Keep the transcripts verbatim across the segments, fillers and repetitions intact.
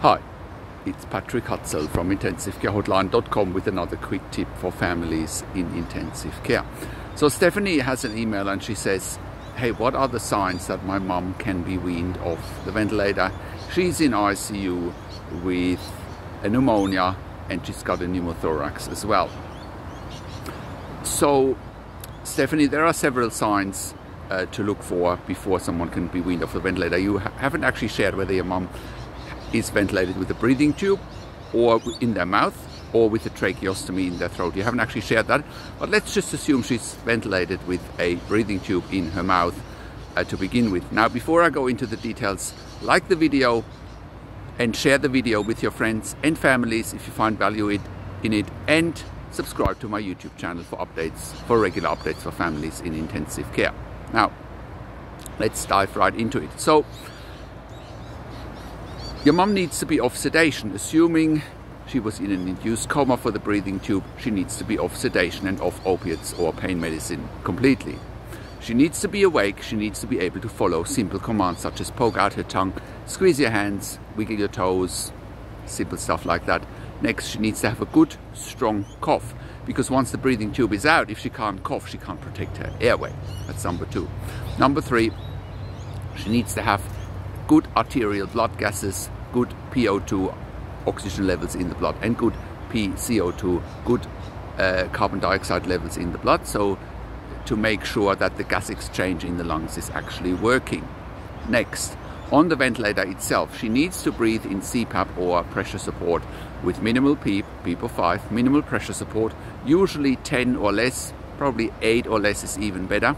Hi, it's Patrick Hutzel from intensive care hotline dot com with another quick tip for families in intensive care. So Stephanie has an email and she says, hey, what are the signs that my mum can be weaned off the ventilator? She's in I C U with a pneumonia and she's got a pneumothorax as well. So Stephanie, there are several signs uh, to look for before someone can be weaned off the ventilator. You ha haven't actually shared whether your mum is ventilated with a breathing tube or in their mouth or with a tracheostomy in their throat. You haven't actually shared that, but let's just assume she's ventilated with a breathing tube in her mouth uh, to begin with. Now, before I go into the details, like the video and share the video with your friends and families if you find value in it, and subscribe to my YouTube channel for updates, for regular updates for families in intensive care. Now, let's dive right into it. So, your mum needs to be off sedation. Assuming she was in an induced coma for the breathing tube, she needs to be off sedation and off opiates or pain medicine completely. She needs to be awake. She needs to be able to follow simple commands such as poke out her tongue, squeeze your hands, wiggle your toes, simple stuff like that. Next, she needs to have a good, strong cough, because once the breathing tube is out, if she can't cough, she can't protect her airway. That's number two. Number three, she needs to have good arterial blood gases, good p O two oxygen levels in the blood, and good p C O two, good uh, carbon dioxide levels in the blood, so to make sure that the gas exchange in the lungs is actually working. Next, on the ventilator itself, she needs to breathe in C PAP or pressure support with minimal PEEP, PEEP of five, minimal pressure support, usually ten or less, probably eight or less is even better.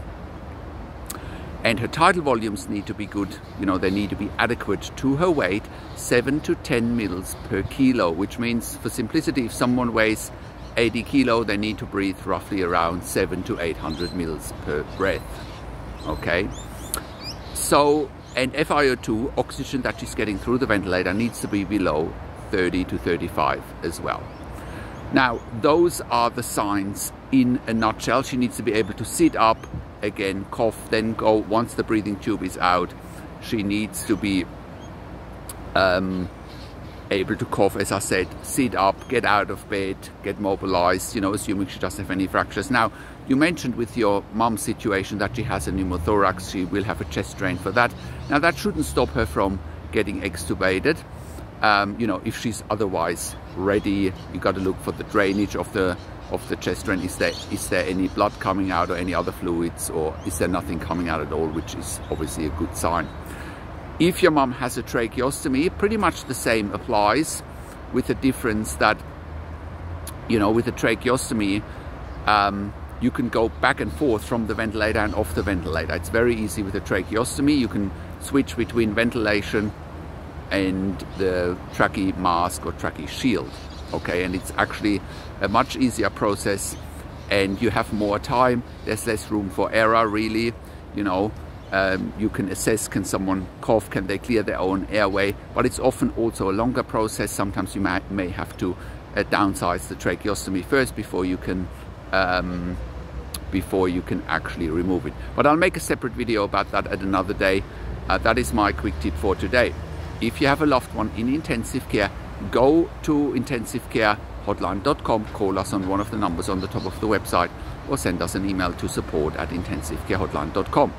And her tidal volumes need to be good, you know, they need to be adequate to her weight, seven to ten mils per kilo, which means, for simplicity, if someone weighs eighty kilo, they need to breathe roughly around seven to eight hundred mils per breath, okay? So, and F I O two, oxygen that she's getting through the ventilator, needs to be below thirty to thirty-five as well. Now, those are the signs in a nutshell. She needs to be able to sit up, again, cough, then go. Once the breathing tube is out, she needs to be um, able to cough, as I said, sit up, get out of bed, get mobilized, you know, assuming she doesn't have any fractures. Now, you mentioned with your mum's situation that she has a pneumothorax, she will have a chest drain for that. Now, that shouldn't stop her from getting extubated. Um, you know, if she's otherwise ready, you got to look for the drainage of the of the chest drain. Is there is there any blood coming out or any other fluids, or is there nothing coming out at all, which is obviously a good sign. If your mum has a tracheostomy, pretty much the same applies, with the difference that, you know, with a tracheostomy, um, you can go back and forth from the ventilator and off the ventilator. It's very easy with a tracheostomy. You can switch between ventilation and the trache mask or trache shield, okay? And it's actually a much easier process, and you have more time. There's less room for error, really, you know. Um, you can assess, can someone cough, can they clear their own airway, but it's often also a longer process. Sometimes you might, may have to uh, downsize the tracheostomy first before you can um, before you can actually remove it. But I'll make a separate video about that at another day. Uh, that is my quick tip for today. If you have a loved one in intensive care, go to intensive care hotline dot com, call us on one of the numbers on the top of the website, or send us an email to support at intensive care hotline dot com.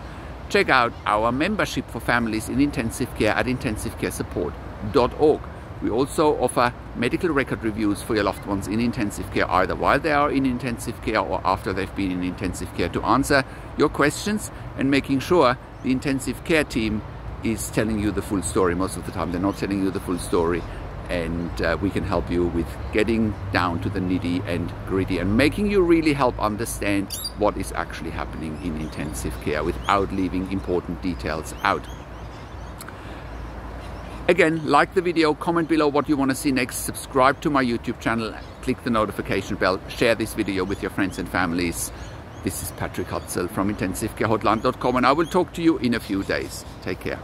Check out our membership for families in intensive care at intensive care support dot org. We also offer medical record reviews for your loved ones in intensive care, either while they are in intensive care or after they've been in intensive care, to answer your questions and making sure the intensive care team is telling you the full story. Most of the time they're not telling you the full story, and uh, we can help you with getting down to the nitty and gritty and making you really help understand what is actually happening in intensive care without leaving important details out. Again, like the video, comment below what you want to see next, subscribe to my YouTube channel, click the notification bell, share this video with your friends and families. This is Patrick Hutzel from intensive care hotline dot com, and I will talk to you in a few days. Take care.